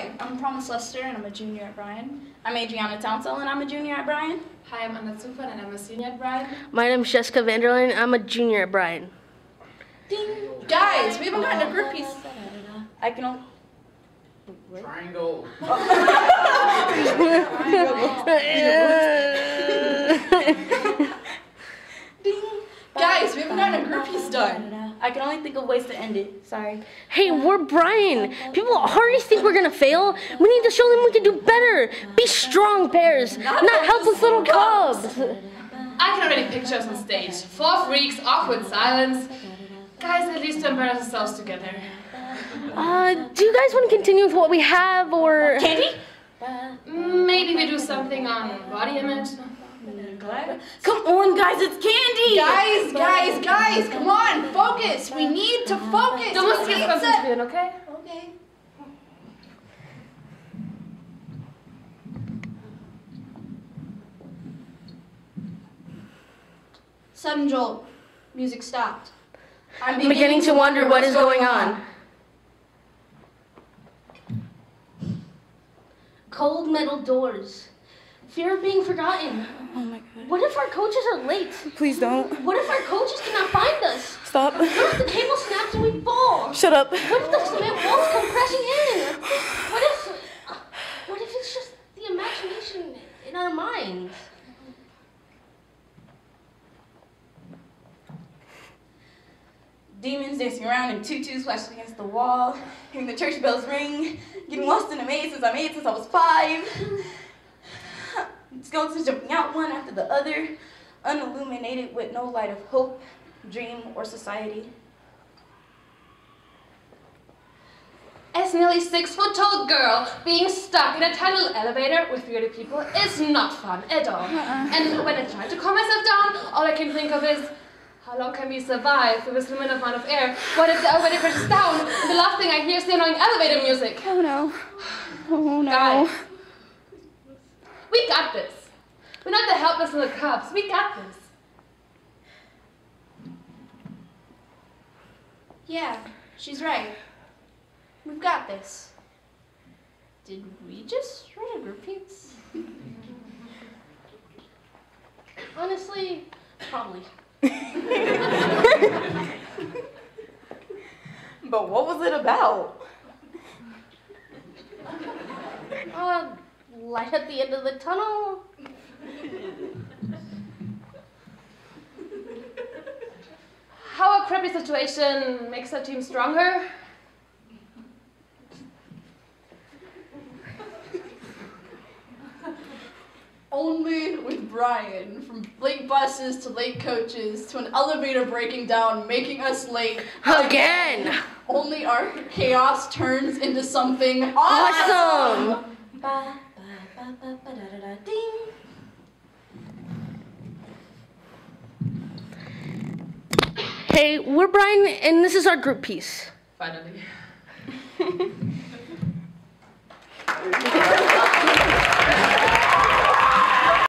Hi, I'm Promise Lester and I'm a junior at Bryan. I'm Adriana Townsend and I'm a junior at Bryan. Hi, I'm Anna Tufa and I'm a senior at Bryan. My name's Jessica Vanderlyn and I'm a junior at Bryan. Ding! Guys, we haven't gotten a group piece. I can only... What? Triangle. Ding! Guys, we haven't gotten a group piece done. I can only think of ways to end it. Sorry. Hey, we're Bryan. People already think we're gonna fail. We need to show them we can do better. Be strong bears, not helpless little cubs. I can already picture us on stage. Four freaks, awkward silence. Guys, at least to embarrass ourselves together. Do you guys want to continue with what we have, or candy? Maybe we do something on body image. Come on, guys, it's candy! Guys, come on, focus! We need to focus! Don't let's get focused, okay? Okay. Sudden jolt. Music stopped. I'm beginning to wonder what is going on. Cold metal doors. Fear of being forgotten. Oh my God. What if our coaches are late? Please don't. What if our coaches cannot find us? Stop. What if the cable snaps and we fall? Shut up. What if the cement walls come crashing in? What if it's just the imagination in our minds? Demons dancing around in tutus, flashing against the wall, hearing the church bells ring, getting lost in a maze as I made since I was 5. Skeletons jumping out one after the other, unilluminated with no light of hope, dream, or society. As nearly 6-foot-tall girl, being stuck in a tiny little elevator with weird people is not fun at all. And when I try to calm myself down, all I can think of is, how long can we survive with this limited amount of air? What if the elevator crashes down? The last thing I hear is the annoying elevator music. Oh no. Oh no. Guys, we got this. We're not the helpless little cubs. We got this. Yeah, she's right. We've got this. Did we just write a group piece? Honestly, probably. But what was it about? Light at the end of the tunnel. How a crappy situation makes our team stronger. Only with Bryan, from late buses to late coaches to an elevator breaking down, making us late again. Only our chaos turns into something awesome. Bye. Hey, we're Bryan, and this is our group piece. Finally.